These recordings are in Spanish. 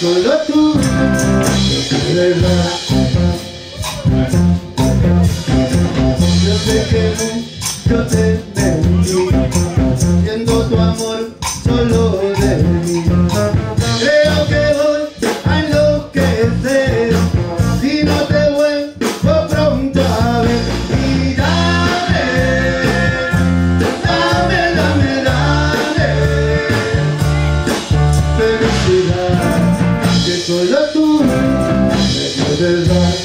Solo tú, es verdad. Yo sé que yo te mentí, siendo tu amor solo de mí. Creo que voy a enloquecer si no te vuelvo pronto a ver. Y dame felicidad. Solo tú me puedes dar.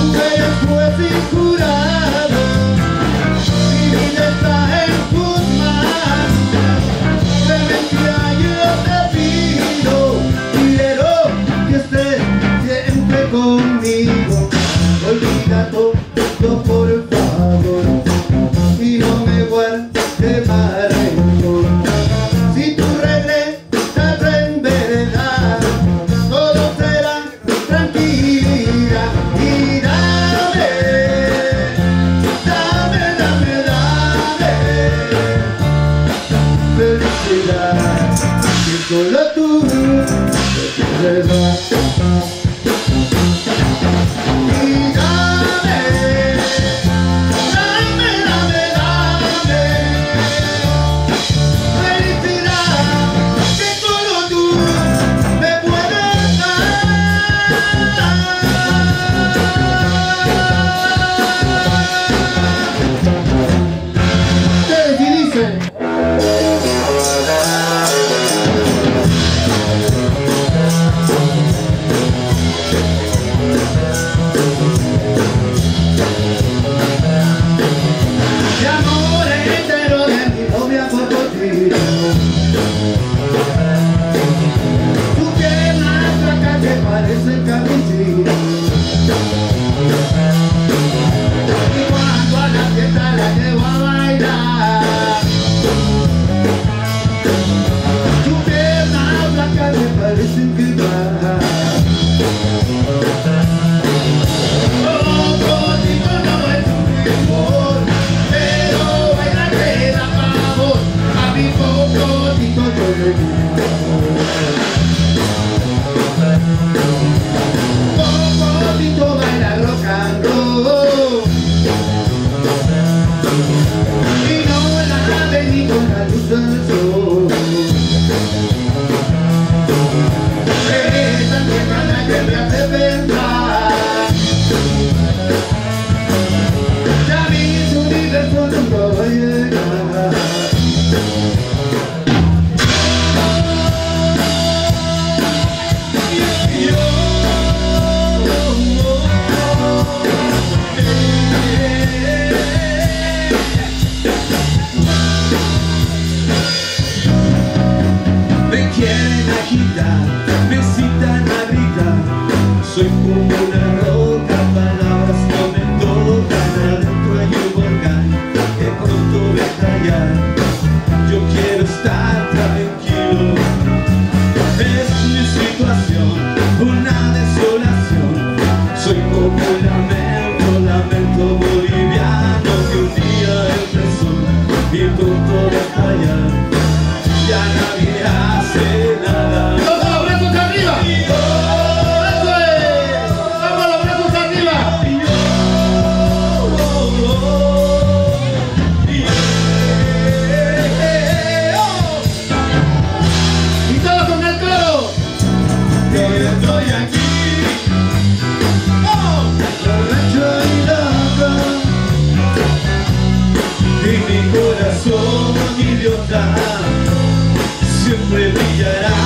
Mujeres juez y jurado, mi vida está en tus manos. De mentira yo te pido, quiero que estés siempre conmigo. Olvida todo, por favor, y no me guardes más. Solo tú me puedes dar. Y dame felicidad, que solo tú me puedes dar. Ustedes dicen. Soy como una roca, palabras no me tocan. Adentro hay un volcán que pronto va a estallar. Yo quiero estar tranquilo. Es mi situación, una desolación. Soy como un lamento boliviano que un día empezó y pronto va a estallar. Ya nadie hace nada. ¡Los brazos arriba! Siempre brillará,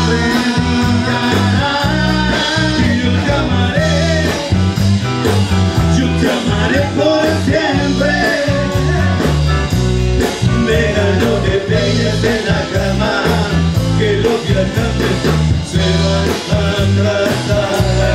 y yo te amaré por siempre. Nena, no te peines en la cama, que los viajantes se van a atrasar.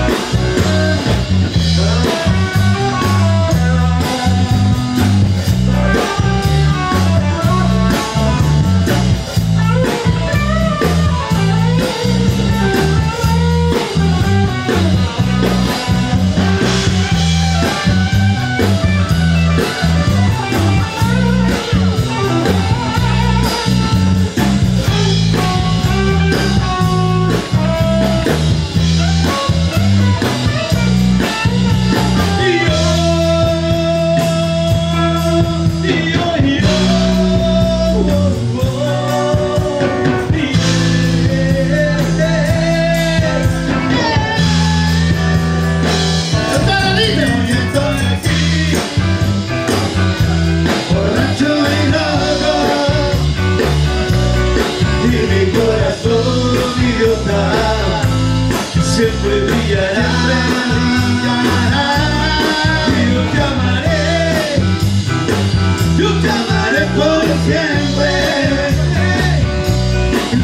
siempre brillará, yo te amaré, por siempre.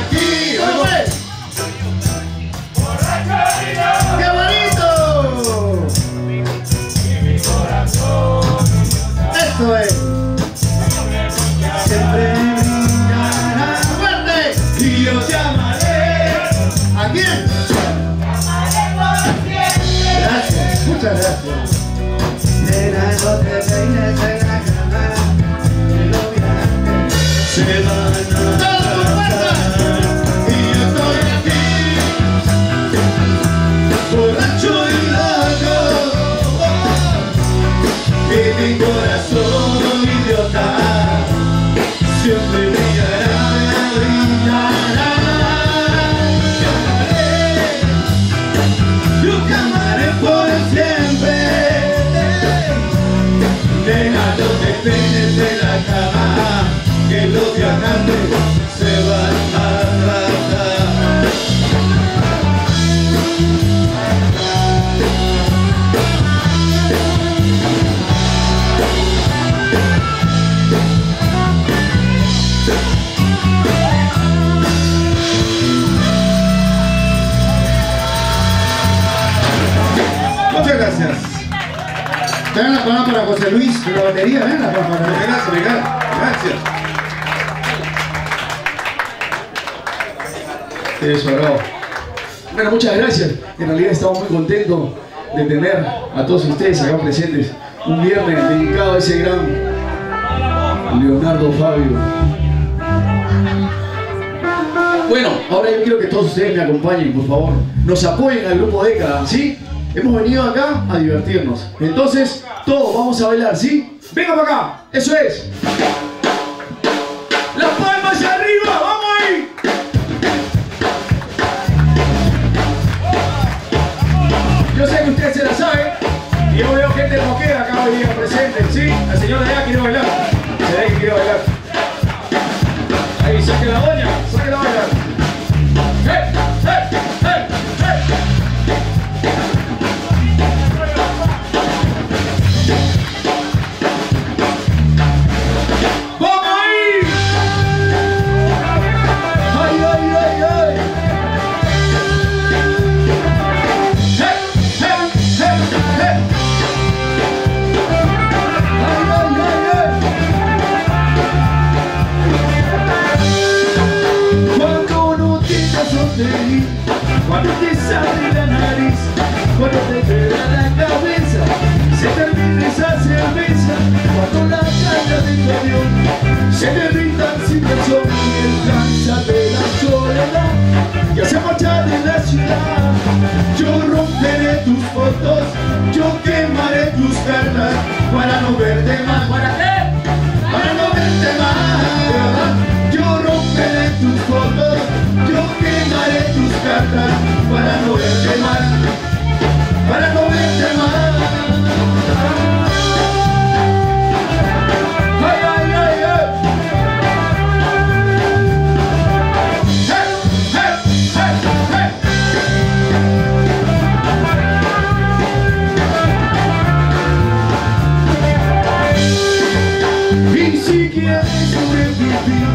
aquí, por acá, ¡qué bonito! Y mi corazón, eso es. Siempre brillará, fuerte. Y yo te amaré. ¿A quién? Muchas gracias. Nena, no te peines en la cama, que los viajantes se van a cantar. Y yo estoy aquí, borracho y loco, y mi corazón idiota siempre brillará, peines de la cama, que los viajantes se van a arrastrar. Muchas gracias. Tengan la palabra para José Luis, de la batería, ven la palabra. Gracias, Miguel. Gracias. Eso, bravo. Bueno, muchas gracias. En realidad estamos muy contentos de tener a todos ustedes acá presentes. Un viernes dedicado a ese gran Leonardo Fabio. Bueno, ahora yo quiero que todos ustedes me acompañen, por favor. Nos apoyen al Grupo Dekada, ¿sí? Hemos venido acá a divertirnos. Entonces, todos vamos a bailar, ¿sí? ¡Venga para acá! ¡Eso es! ¡Las palmas hacia arriba! ¡Vamos ahí! Yo sé que ustedes se la saben. Y yo veo gente moquera acá hoy día presente, ¿sí? La señora de allá quiere bailar. Se ve que quiere bailar. Ahí, saque la doña, saque la doña. ¡Eh! Cuando te sale la nariz, cuando te queda la cabeza, se termina esa cerveza, cuando la carga del camión se derrita sin razón, y el cansa de la soledad que hace marchar de la ciudad. Yo romperé tus fotos, yo quemaré tus cartas, para no verte más. ¿Para qué? Para no verte más. Yo romperé tus fotos, yo quemaré tus cartas, para no verte más, para no verte más. ¡Ay, ay, ay, ay! ¡Hey, hey, hey, hey! Y si quieres sobrevivir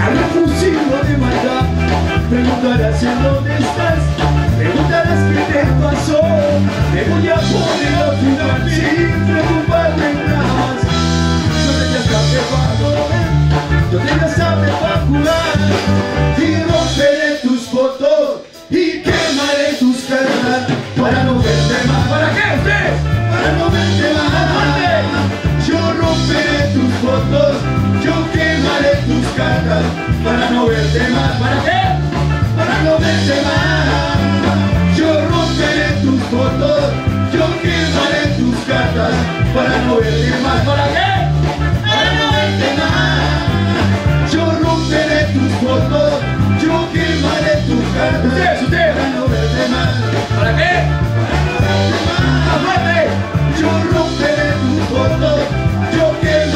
a la fusión de maldad, preguntarás en dónde estás, preguntarás qué te pasó. Me voy a poner a cuidar sin preocuparme nada más. Yo te gastaré para comer, yo te gastaré para jugar, y romperé tus fotos y quemaré tus cartas, para no verte más. ¿Para qué? Para no verte más. Yo romperé tus fotos, yo quemaré tus cartas, para no verte más. ¿Para qué? Para no verte más. Yo romperé tus fotos, yo quemaré tus cartas, para no verte más. ¿Para qué? Para no verte más. Yo romperé tus fotos, yo quemaré tus cartas, para no verte más. ¿Para qué? Para no verte más. Yo romperé tus fotos, yo quemaré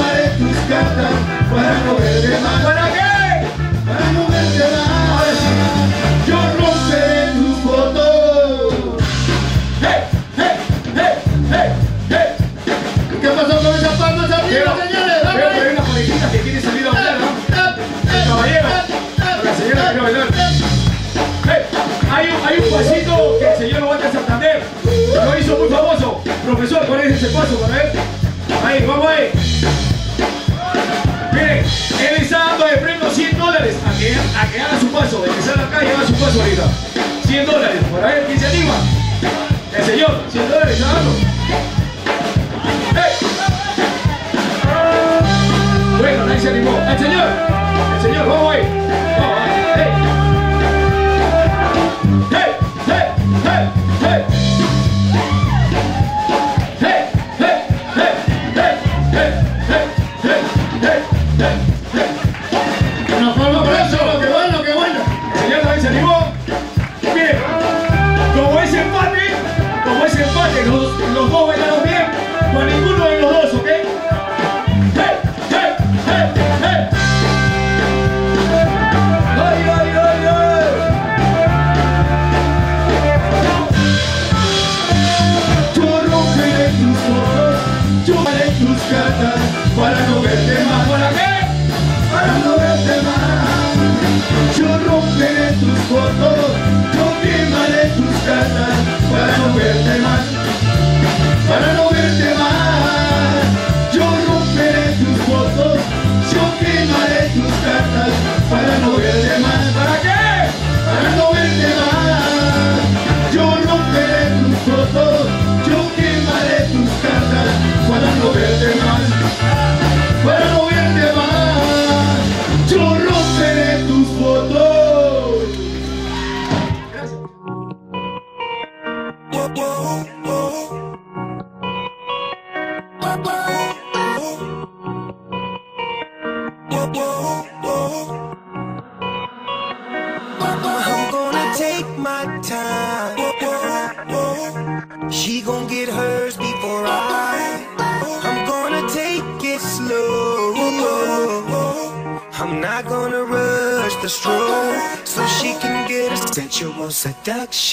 Hay un pasito que el señor Novata Santander lo hizo muy famoso. Profesor, ¿cuál es ese paso para ver? Ahí, vamos ahí. Miren, él está dando de premio $100 a que haga su paso. Empezar acá y haga su paso ahorita. $100. Para ver quién se anima. El señor, $100, hágalo. ¡Hey! Bueno, ahí se animó. El señor, vamos ahí. Los dos bailaron bien, no a ninguno de los dos, ¿ok? ¡Hey! ¡Hey! ¡Hey! ¡Hey! ¡Ay, ay, ay, ay! Yo romperé tus ojos, yo haré tus cartas para no verte más. ¿Para qué? Para no verte más. Yo romperé tus fotos, yo quemaré tus cartas para no verte más. Para no verte más, yo romperé tus fotos, yo quemaré tus cartas, para no verte más. ¿Para qué? Para no verte más, yo romperé tus fotos, yo quemaré tus cartas, para no verte más. Para no verte más, yo romperé tus fotos. Gracias. I'm gonna take my time. She gon' get hers before I'm gonna take it slow. I'm not gonna rush the stroke so she can get a sensual seduction.